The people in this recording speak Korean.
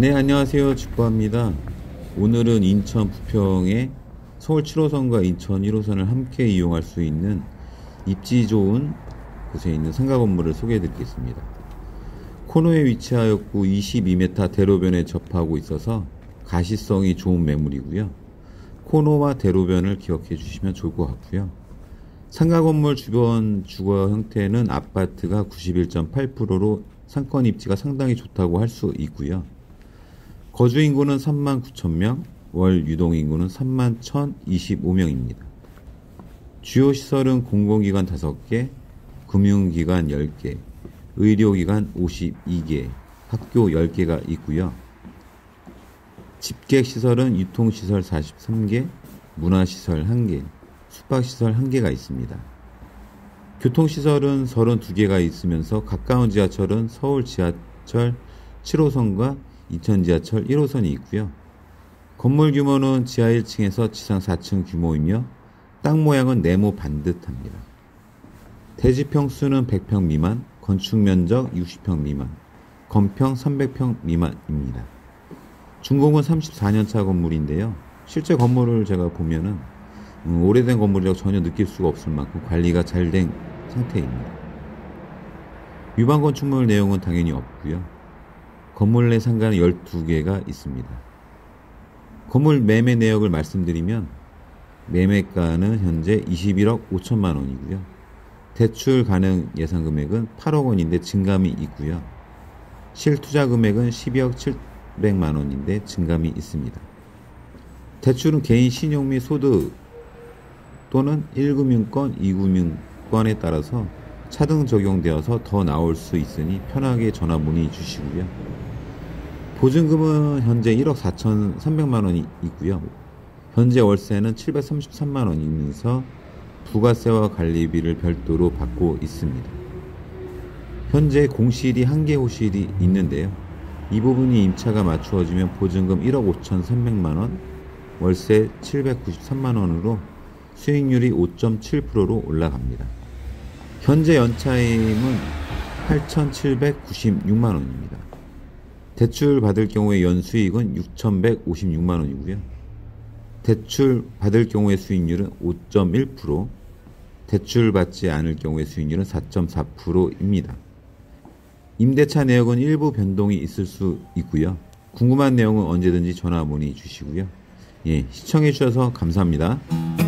네, 안녕하세요. 집보아입니다. 오늘은 인천 부평의 서울 7호선과 인천 1호선을 함께 이용할 수 있는 입지 좋은 곳에 있는 상가 건물을 소개해 드리겠습니다. 코너에 위치하였고 22m 대로변에 접하고 있어서 가시성이 좋은 매물이고요. 코너와 대로변을 기억해 주시면 좋을 것 같고요. 상가 건물 주변 주거 형태는 아파트가 91.8%로 상권 입지가 상당히 좋다고 할 수 있고요. 거주 인구는 39,000명, 월 유동 인구는 31,025명입니다. 주요 시설은 공공기관 5개, 금융기관 10개, 의료기관 52개, 학교 10개가 있고요. 집객시설은 유통시설 43개, 문화시설 1개, 숙박시설 1개가 있습니다. 교통시설은 32개가 있으면서 가까운 지하철은 서울 지하철 7호선과 인천 지하철 1호선이 있고요. 건물 규모는 지하 1층에서 지상 4층 규모이며 땅 모양은 네모 반듯합니다. 대지 평수는 100평 미만, 건축 면적 60평 미만, 건평 300평 미만입니다. 준공은 34년차 건물인데요. 실제 건물을 제가 보면은 오래된 건물이라고 전혀 느낄 수가 없을 만큼 관리가 잘 된 상태입니다. 위반 건축물 내용은 당연히 없고요. 건물 내 상가는 12개가 있습니다. 건물 매매 내역을 말씀드리면 매매가는 현재 21억 5천만 원이고요. 대출 가능 예상 금액은 8억 원인데 증감이 있고요. 실투자 금액은 12억 7백만 원인데 증감이 있습니다. 대출은 개인 신용 및 소득 또는 1금융권, 2금융권에 따라서 차등 적용되어서 더 나올 수 있으니 편하게 전화 문의 주시고요. 보증금은 현재 1억 4,300만 원이 있고요. 현재 월세는 733만 원이면서 부가세와 관리비를 별도로 받고 있습니다. 현재 공실이 1개 호실이 있는데요. 이 부분이 임차가 맞추어지면 보증금 1억 5,300만 원, 월세 793만 원으로 수익률이 5.7%로 올라갑니다. 현재 연차임은 8,796만원입니다. 대출 받을 경우에 연수익은 6,156만원이고요. 대출 받을 경우의 수익률은 5.1%, 대출 받지 않을 경우의 수익률은 4.4%입니다. 임대차 내역은 일부 변동이 있을 수 있고요. 궁금한 내용은 언제든지 전화 문의 주시고요. 시청해 주셔서 감사합니다.